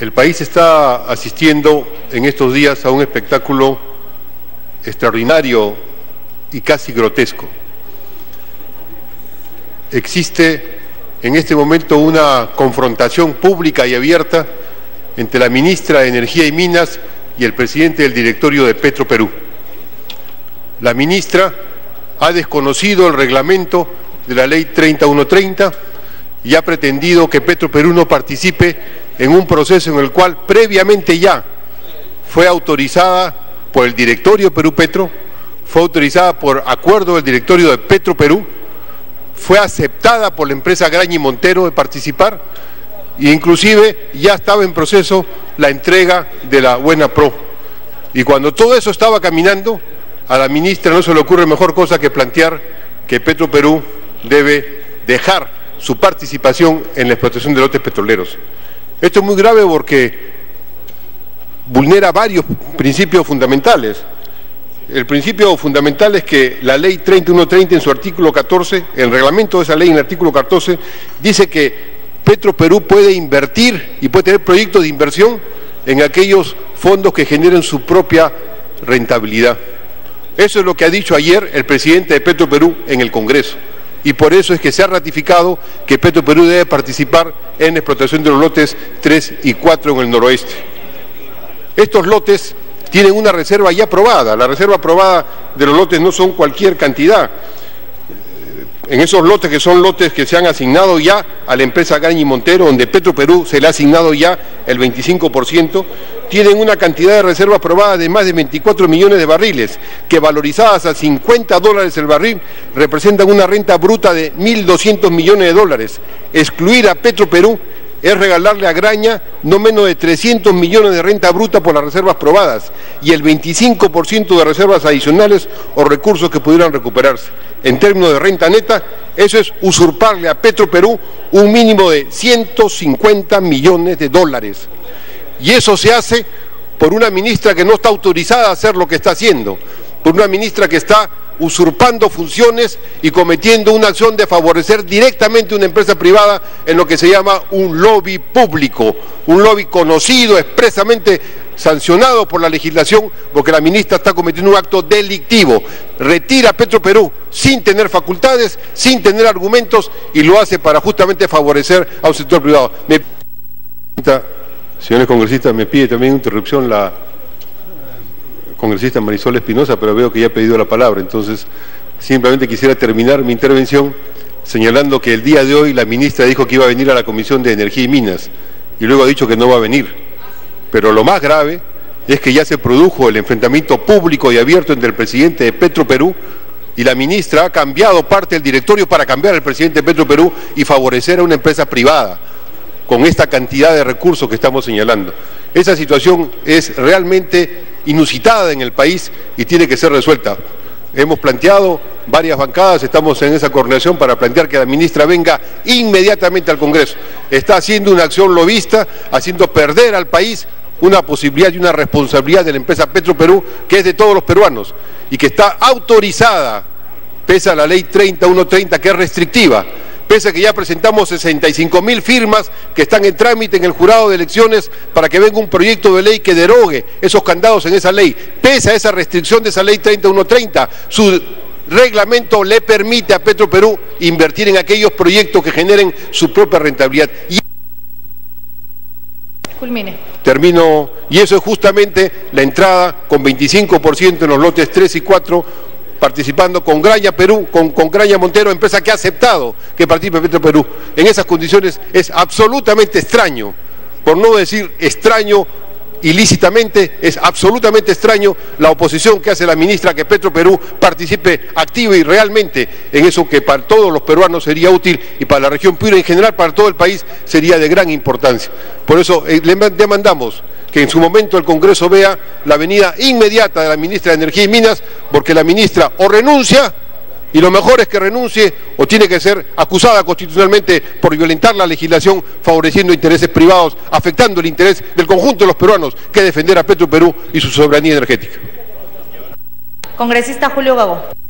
El país está asistiendo en estos días a un espectáculo extraordinario y casi grotesco. Existe en este momento una confrontación pública y abierta entre la ministra de Energía y Minas y el presidente del directorio de Petroperú. La ministra ha desconocido el reglamento de la Ley 3130 y ha pretendido que Petroperú no participe en un proceso en el cual previamente ya fue autorizada por el directorio Perupetro, fue autorizada por acuerdo del directorio de Petroperú, fue aceptada por la empresa Graña y Montero de participar, e inclusive ya estaba en proceso la entrega de la Buena Pro. Y cuando todo eso estaba caminando, a la ministra no se le ocurre mejor cosa que plantear que Petroperú debe dejar su participación en la explotación de lotes petroleros. Esto es muy grave porque vulnera varios principios fundamentales. El principio fundamental es que la Ley 3130 en su artículo 14, el reglamento de esa ley en el artículo 14, dice que Petroperú puede invertir y puede tener proyectos de inversión en aquellos fondos que generen su propia rentabilidad. Eso es lo que ha dicho ayer el presidente de Petroperú en el Congreso. Y por eso es que se ha ratificado que Petroperú debe participar en la explotación de los lotes 3 y 4 en el noroeste. Estos lotes tienen una reserva ya aprobada. La reserva aprobada de los lotes no son cualquier cantidad. En esos lotes, que son lotes que se han asignado ya a la empresa Graña y Montero, donde Petroperú se le ha asignado ya el 25%, tienen una cantidad de reserva aprobada de más de 24 millones de barriles, que valorizadas a $50 el barril, representan una renta bruta de 1.200 millones de dólares. Excluir a Petroperú es regalarle a Graña no menos de 300 millones de renta bruta por las reservas probadas y el 25% de reservas adicionales o recursos que pudieran recuperarse. En términos de renta neta, eso es usurparle a Petroperú un mínimo de 150 millones de dólares. Y eso se hace por una ministra que no está autorizada a hacer lo que está haciendo, por una ministra que está usurpando funciones y cometiendo una acción de favorecer directamente una empresa privada en lo que se llama un lobby público, un lobby conocido, expresamente sancionado por la legislación, porque la ministra está cometiendo un acto delictivo. Retira a Petroperú sin tener facultades, sin tener argumentos, y lo hace para justamente favorecer a un sector privado. Señores congresistas, me pide también interrupción la congresista Marisol Espinosa, pero veo que ya ha pedido la palabra, entonces simplemente quisiera terminar mi intervención señalando que el día de hoy la ministra dijo que iba a venir a la Comisión de Energía y Minas y luego ha dicho que no va a venir, pero lo más grave es que ya se produjo el enfrentamiento público y abierto entre el presidente de Petroperú y la ministra. Ha cambiado parte del directorio para cambiar al presidente de Petroperú y favorecer a una empresa privada con esta cantidad de recursos que estamos señalando. Esa situación es realmente inusitada en el país y tiene que ser resuelta. Hemos planteado varias bancadas, estamos en esa coordinación para plantear que la ministra venga inmediatamente al Congreso. Está haciendo una acción lobista, haciendo perder al país una posibilidad y una responsabilidad de la empresa Petroperú, que es de todos los peruanos y que está autorizada, pese a la ley 3130, que es restrictiva, pese a que ya presentamos 65.000 firmas que están en trámite en el jurado de elecciones para que venga un proyecto de ley que derogue esos candados en esa ley, pese a esa restricción de esa ley 3130, su reglamento le permite a Petroperú invertir en aquellos proyectos que generen su propia rentabilidad. Termino, y eso es justamente la entrada con 25% en los lotes 3 y 4, participando con Graña Perú, con Graña Montero, empresa que ha aceptado que participe Petroperú. En esas condiciones es absolutamente extraño, por no decir extraño ilícitamente, es absolutamente extraño la oposición que hace la ministra que Petroperú participe activa y realmente en eso que para todos los peruanos sería útil y para la región Piura en general, para todo el país, sería de gran importancia. Por eso le demandamos que en su momento el Congreso vea la venida inmediata de la ministra de Energía y Minas, porque la ministra o renuncia, y lo mejor es que renuncie, o tiene que ser acusada constitucionalmente por violentar la legislación, favoreciendo intereses privados, afectando el interés del conjunto de los peruanos, que defender a Petroperú y su soberanía energética. Congresista Julio Gago.